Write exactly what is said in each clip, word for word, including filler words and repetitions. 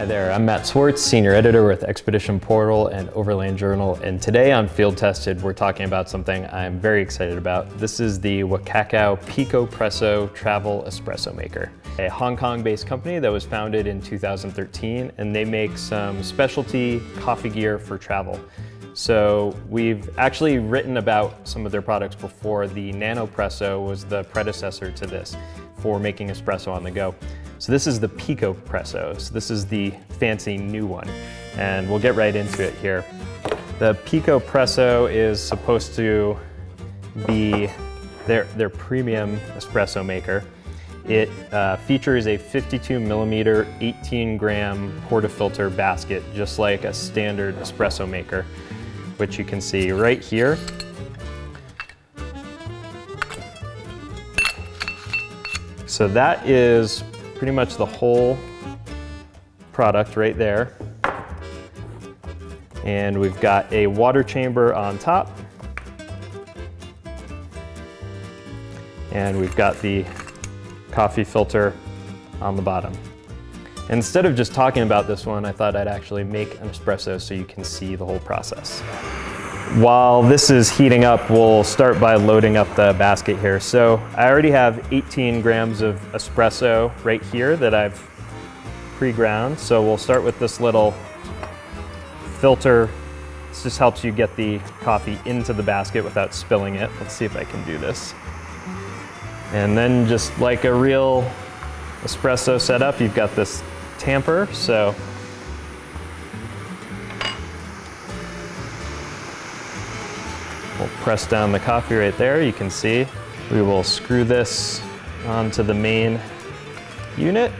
Hi there, I'm Matt Schwartz, Senior Editor with Expedition Portal and Overland Journal, and today on Field Tested we're talking about something I'm very excited about. This is the Wacaco Picopresso Travel Espresso Maker, a Hong Kong-based company that was founded in two thousand thirteen, and they make some specialty coffee gear for travel. So we've actually written about some of their products before. The Nanopresso was the predecessor to this for making espresso on the go. So this is the Picopresso. So this is the fancy new one, and we'll get right into it here. The Picopresso is supposed to be their, their premium espresso maker. It uh, features a fifty-two millimeter, eighteen gram portafilter basket, just like a standard espresso maker, which you can see right here. So that is pretty much the whole product right there. And we've got a water chamber on top. And we've got the coffee filter on the bottom. And instead of just talking about this one, I thought I'd actually make an espresso so you can see the whole process. While this is heating up, we'll start by loading up the basket here. So I already have eighteen grams of espresso right here that I've pre-ground. So we'll start with this little filter. This just helps you get the coffee into the basket without spilling it. Let's see if I can do this. And then just like a real espresso setup, you've got this tamper. So we'll press down the coffee right there, you can see. We will screw this onto the main unit.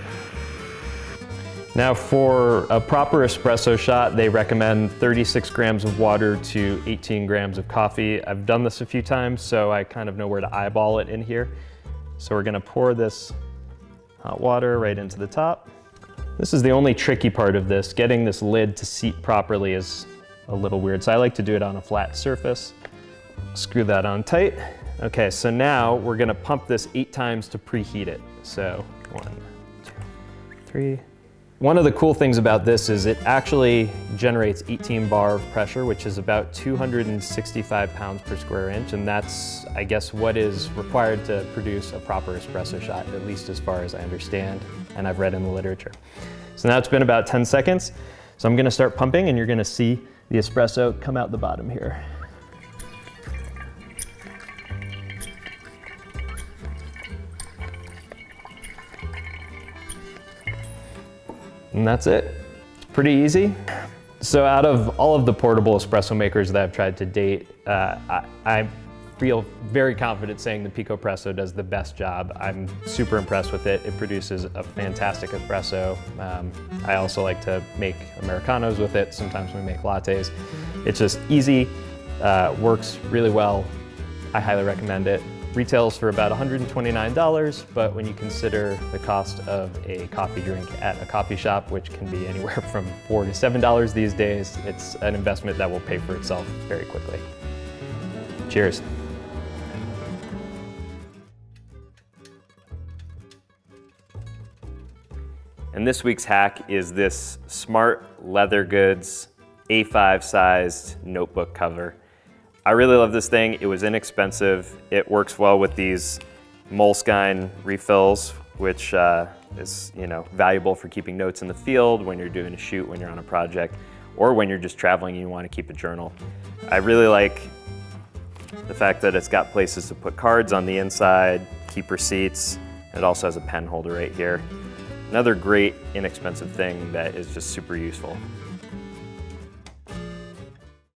Now for a proper espresso shot, they recommend thirty-six grams of water to eighteen grams of coffee. I've done this a few times, so I kind of know where to eyeball it in here. So we're gonna pour this hot water right into the top. This is the only tricky part of this. Getting this lid to seat properly is a little weird, so I like to do it on a flat surface. Screw that on tight. Okay, so now we're gonna pump this eight times to preheat it. So one, two, three. One of the cool things about this is it actually generates eighteen bar of pressure, which is about two hundred sixty-five pounds per square inch. And that's, I guess, what is required to produce a proper espresso shot, at least as far as I understand and I've read in the literature. So now it's been about ten seconds. So I'm gonna start pumping, and you're gonna see the espresso come out the bottom here. And that's it. It's pretty easy. So out of all of the portable espresso makers that I've tried to date, uh, I, I feel very confident saying the Picopresso does the best job. I'm super impressed with it. It produces a fantastic espresso. Um, I also like to make Americanos with it. Sometimes we make lattes. It's just easy, uh, works really well. I highly recommend it. Retails for about one hundred twenty-nine dollars, but when you consider the cost of a coffee drink at a coffee shop, which can be anywhere from four to seven dollars these days, it's an investment that will pay for itself very quickly. Cheers. And this week's hack is this Smart Leather Goods A five sized notebook cover. I really love this thing. It was inexpensive. It works well with these Moleskine refills, which uh, is you know valuable for keeping notes in the field, when you're doing a shoot, when you're on a project, or when you're just traveling and you want to keep a journal. I really like the fact that it's got places to put cards on the inside, keep receipts. It also has a pen holder right here. Another great inexpensive thing that is just super useful.